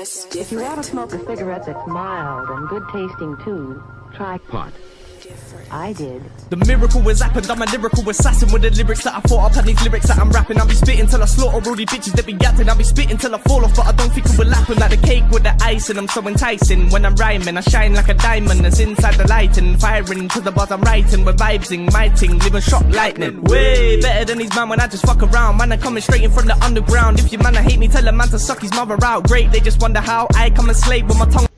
just different. If you want to smoke a cigarette that's mild and good tasting too, try pot. I did. The miracle has happened, I'm a lyrical assassin with the lyrics that I thought up and these lyrics that I'm rapping. I'll be spitting till I slaughter all these bitches that be yapping. I'll be spitting till I fall off, but I don't think it will happen. Like the cake with the ice, and I'm so enticing. When I'm rhyming, I shine like a diamond that's inside the lighting. Firing to the bars I'm writing, we're vibesing, my ting, living shot lightning. Way better than these man when I just fuck around. Man, I'm coming straight in from the underground. If you man, I hate me, tell a man to suck his mother out. Great, they just wonder how I come and slave with my tongue.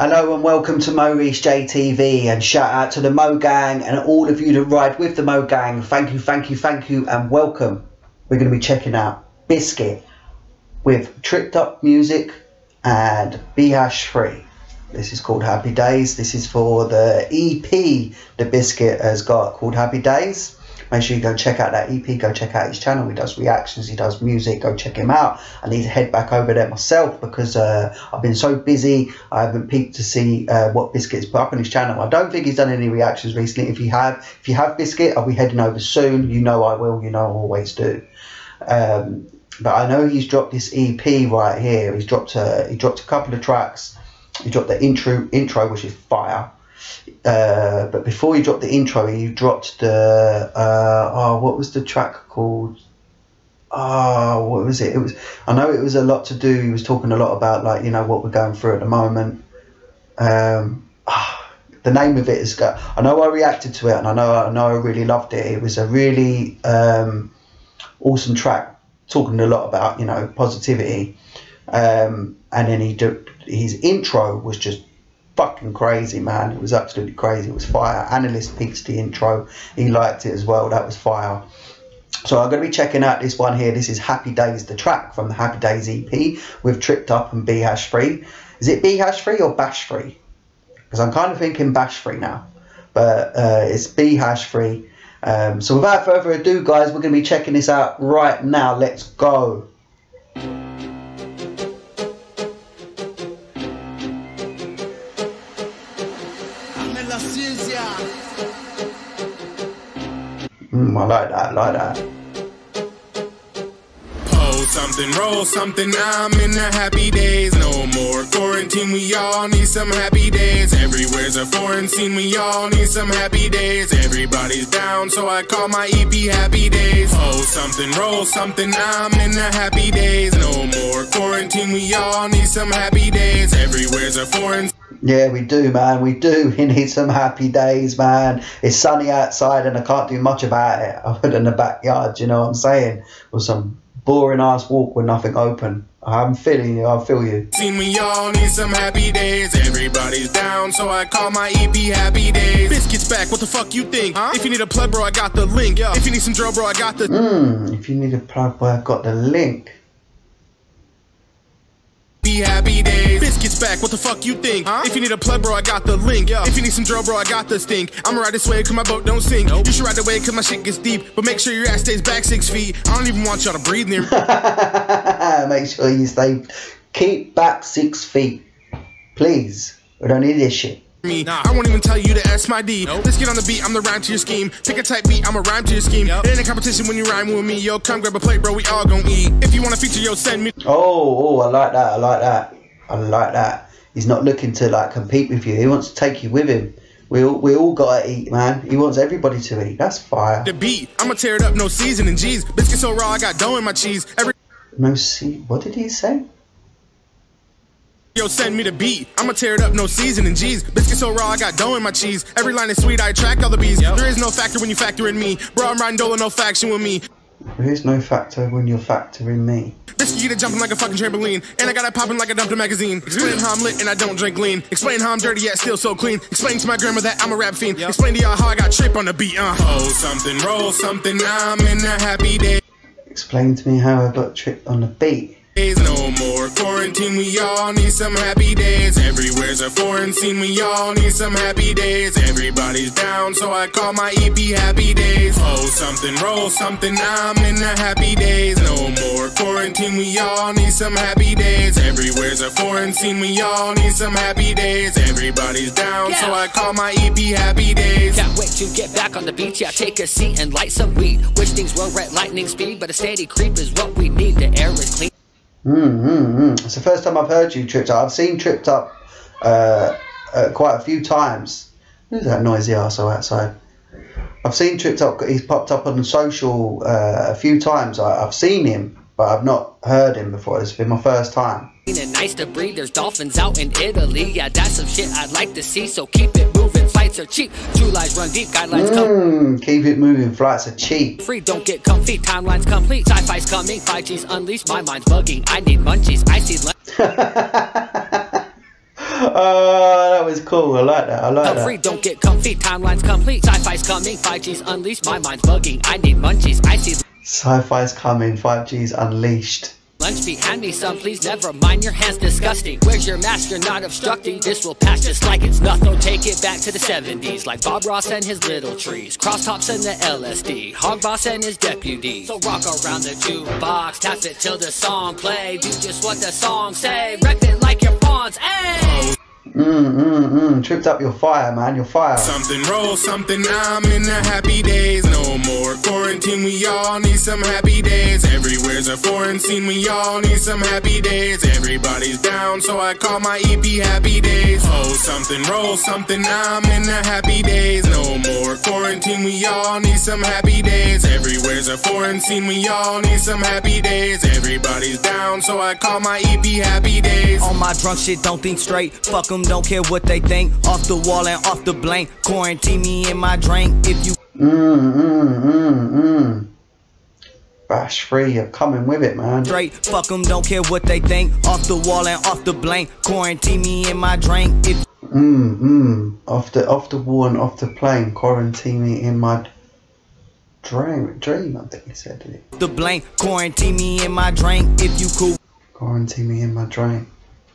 Hello and welcome to MoReece JTV, and shout out to the Mo Gang and all of you that ride with the Mo Gang. Thank you, thank you, thank you, and welcome. We're going to be checking out Bizcuit with TripDup music and B#3. This is called Happy Dayz. This is for the EP that Bizcuit has got called Happy Dayz. Make sure you go check out that EP, go check out his channel. He does reactions, he does music, go check him out. I need to head back over there myself because I've been so busy, I haven't peeked to see what Bizcuit's put up on his channel. I don't think he's done any reactions recently. If you have Bizcuit, I'll be heading over soon. You know I will, you know I always do. But I know he's dropped this EP right here. He's dropped he dropped a couple of tracks. He dropped the intro, which is fire. But before you dropped the intro, you dropped the what was the track called? What was it? It was, I know it was a lot to do. He was talking a lot about, like, you know, what we're going through at the moment. The name of it is, I know I reacted to it, and I know I really loved it. It was a really awesome track, talking a lot about, you know, positivity. And then his intro was just fucking crazy, man. It was absolutely crazy. It was fire. Analyst peaks the intro, he liked it as well. That was fire. So I'm going to be checking out this one here. This is Happy Dayz, the track from the Happy Dayz EP with TripDup and B#3. Is it B#3 or B#3? Because I'm kind of thinking B#3 now, but it's B#3. So without further ado, guys, we're going to be checking this out right now. Let's go. I like that, I like that. Oh, something, roll something, I'm in the Happy Dayz. No more quarantine, we all need some Happy Dayz. Everywhere's a foreign scene, we all need some Happy Dayz. Everybody's down, so I call my EP Happy Dayz. Oh, something, roll something, I'm in the Happy Dayz. No more quarantine, we all need some Happy Dayz. Everywhere's a foreign. Yeah, we do, man. We do. We need some Happy Dayz, man. It's sunny outside and I can't do much about it other than the backyard, you know what I'm saying? Or some boring ass walk with nothing open. I'm feeling you, I feel you. We all need some Happy Dayz. Everybody's down, so I call my EP Happy Dayz. Bizcuit's back, what the fuck you think? Huh? If you need a plug, bro, I got the link. Yo. If you need some drill, bro, I got the... if you need a plug, bro, I got the link. Happy Dayz. Bizcuit's back, what the fuck you think? Huh? If you need a plug, bro, I got the link. Yo. If you need some drill, bro, I got the stink. I'ma ride this way cause my boat don't sink. Nope. You should ride the way cause my shit gets deep. But make sure your ass stays back 6 feet. I don't even want y'all to breathe near me. Make sure you stay, keep back 6 feet. Please, we don't need this shit. Nah, I won't even tell you to ask my D. Nope. Let's get on the beat, I'm the rhyme to your scheme. Pick a type beat, I'm a rhyme to your scheme. Yep. It ain't a competition when you rhyme with me. Yo, come grab a plate, bro, we all gon' eat. If you want to feature, yo, send me. Oh, I like that, I like that, I like that. He's not looking to, like, compete with you. He wants to take you with him. We all gotta eat, man. He wants everybody to eat. That's fire. The beat, I'ma tear it up, no seasoning, geez. Bizcuit so raw, I got dough in my cheese. No see, what did he say? Yo, send me the beat. I'ma tear it up, no seasoning, geez. Bizcuit so raw, I got dough in my cheese. Every line is sweet, I attract all the bees. Yep. There is no factor when you factor in me. Bro, I'm riding Dolo, no faction with me. There is no factor when you're factoring me. Bizcuit, you get jumping like a fucking trampoline. And I got it popping like I dumped a magazine. Explain how I'm lit and I don't drink lean. Explain how I'm dirty yet still so clean. Explain to my grandma that I'm a rap fiend. Yep. Explain to y'all how I got trip on the beat, Oh, something, roll something, I'm in a Happy Dayz. Explain to me how I got tripped on the beat. No more quarantine, we all need some Happy Dayz. Everywhere's a foreign scene, we all need some Happy Dayz. Everybody's down, so I call my EP Happy Dayz. Oh, something, roll something, I'm in a Happy Dayz. No more quarantine, we all need some Happy Dayz. Everywhere's a foreign scene, we all need some Happy Dayz. Everybody's down, so I call my EP Happy Dayz. Can't wait to get back on the beach, yeah, take a seat and light some weed. Wish things were at lightning speed, but a steady creep is what we need, the air is clean. It's the first time I've heard you, TripDup. I've seen TripDup quite a few times. Who's that noisy arsehole outside? I've seen TripDup. He's popped up on social a few times. I've seen him, but I've not heard him before. It's been my first time. And nice to breathe. There's dolphins out in Italy. Yeah, that's some shit I'd like to see. So keep it moving. Flights are cheap. True lies run deep. Guidelines come. Keep it moving. Flights are cheap. Free. Don't get comfy. Timelines complete. Sci-fi's coming. 5G's unleashed. My mind's bugging. I need munchies. I see. Oh, that was cool. I like that. I like that. Free. Don't get comfy. Timelines complete. Sci-fi's coming. 5G's unleashed. My mind's bugging. I need munchies. I see. Sci-fi's coming. 5G's unleashed. Lunch be, hand me some, please, never mind, your hand's disgusting. Where's your mask, you're not obstructing. This will pass just like it's nothing. Take it back to the 70s, like Bob Ross and his little trees. Crosshops and the LSD, Hog Boss and his deputy. So rock around the jukebox, tap it till the song play. Do just what the song say, rep it like your pawns, ayy. TripDup, you're fire, man, you're fire. Something roll, something, I'm in the happy days. No more quarantine, we all need some happy days. Everywhere's a foreign scene, we all need some happy days. Everybody's down, so I call my EP happy days. Oh, something roll, something, I'm in the happy days. No more quarantine, we all need some happy days. Everywhere's a foreign scene, we all need some happy days. Everybody's down, so I call my EP happy days. All my drunk shit, don't think straight, fuck them. Don't care what they think. Off the wall and off the blank. Quarantine me in my drink. If you B#3, you're coming with it, man. Straight, fuck them, don't care what they think. Off the wall and off the blank. Quarantine me in my drink. If off the wall and off the plane. Quarantine me in my dream, I think he said, didn't he? The blank, quarantine me in my drink. If you cool, quarantine me in my drink.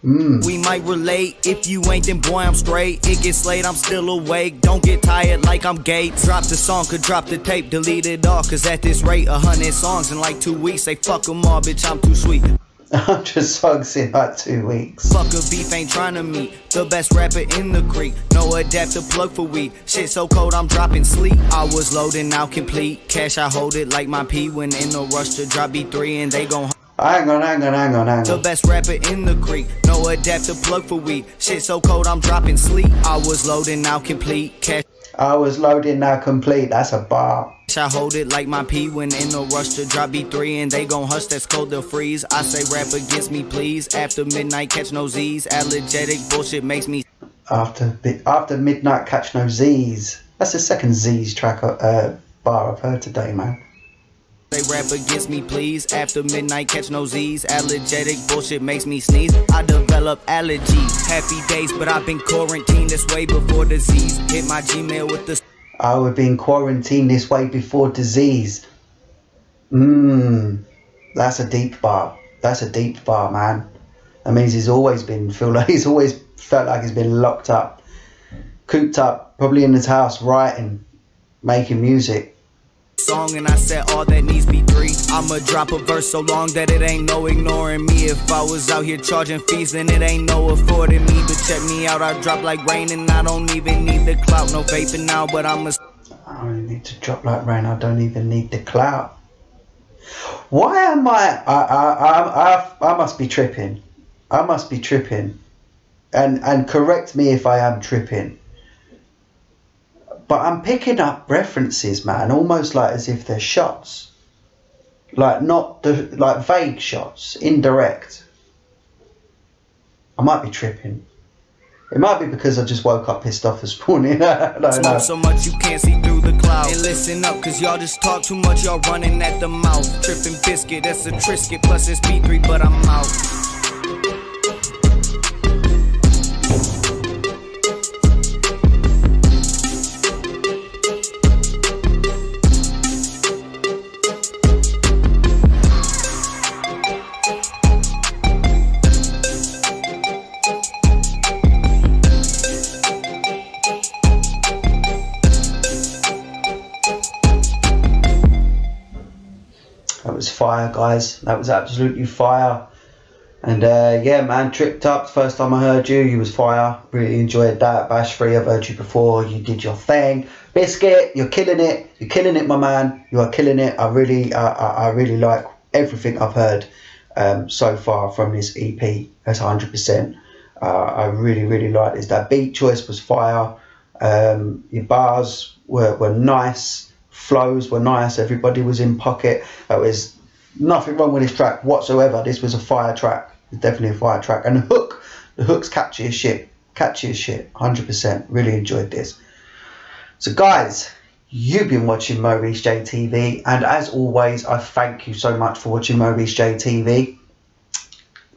We might relate. If you ain't, then boy, I'm straight. It gets late, I'm still awake. Don't get tired like I'm gay. Drop the song, could drop the tape, delete it all. Cause at this rate, 100 songs in like 2 weeks. They fuck them all, bitch, I'm too sweet. 100 songs in like 2 weeks. Fuck a beef, ain't trying to meet. The best rapper in the creek. No adapter plug for weed. Shit so cold, I'm dropping sleep. I was loading, now complete. Cash, I hold it like my P. When in no rush to drop B3 and they gon' Hang on. The best rapper in the creek. No adapter plug for weed. Shit so cold, I'm dropping sleep. I was loading, now complete. Cash. I was loading, now complete. That's a bar. I hold it like my P when in no rush to drop B3 and they gon' hush, that's cold, they'll freeze. I say rap against me, please. After midnight, catch no Z's. Allergetic bullshit makes me. After midnight, catch no Z's. That's the second Z's track bar I've heard today, man. They rap against me, please. After midnight, catch no Z's. Allergetic bullshit makes me sneeze. I develop allergies. Happy Dayz, but I've been quarantined this way before disease. Hit my Gmail with the. I would have been quarantined this way before disease. That's a deep bar. That's a deep bar, man. That means he's always been felt like he's been locked up, cooped up, probably in his house writing, making music. Song and I said all that needs be three. I'ma drop a verse so long that it ain't no ignoring me. If I was out here charging fees, then it ain't no affording me. But check me out, I drop like rain and I don't even need the clout. No vaping now, but I don't need to drop like rain. I don't even need the clout. Why am I must be tripping. I must be tripping. And correct me if I am tripping. But I'm picking up references, man, almost like as if they're shots. Like not the, like vague shots, indirect. I might be tripping. It might be because I just woke up pissed off this morning. Smoke so much you can't see through the clouds. Hey, listen up, cause y'all just talk too much, y'all running at the mouth. Tripping Bizcuit, that's a Triscuit, plus it's B3, but I'm out. Fire, guys, that was absolutely fire. And yeah, man, TripDup, first time I heard you, you was fire. Really enjoyed that. B#3, I've heard you before, you did your thing. Bizcuit, you're killing it, you're killing it, my man, you are killing it. I really like everything I've heard so far from this EP. That's 100%. I really like this. That beat choice was fire. Your bars were nice, flows were nice, everybody was in pocket. There was nothing wrong with this track whatsoever. This was a fire track. It's definitely a fire track. And the hook's catchy as shit. 100%. Really enjoyed this. So guys, you've been watching MoReece JTV, and as always, I thank you so much for watching MoReece JTV.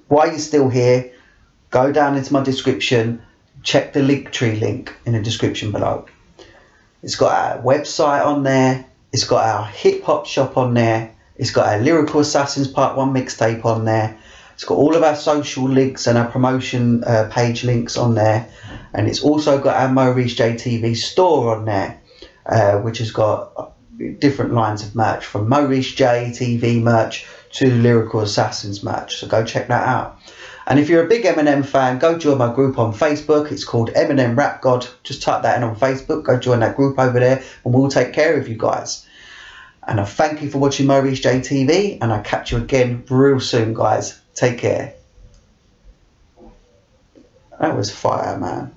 While you're still here, go down into my description, check the Linktree link in the description below. It's got our website on there, it's got our hip hop shop on there, it's got our Lyrical Assassins Part 1 mixtape on there, it's got all of our social links and our promotion page links on there, and it's also got our MoReece JTV store on there. Which has got different lines of merch, from MoReece JTV merch to Lyrical Assassins merch. So go check that out. And if you're a big Eminem fan, go join my group on Facebook. It's called Eminem Rap God. Just type that in on Facebook. Go join that group over there, and we'll take care of you guys. And I thank you for watching MoReece JTV, and I'll catch you again real soon, guys. Take care. That was fire, man.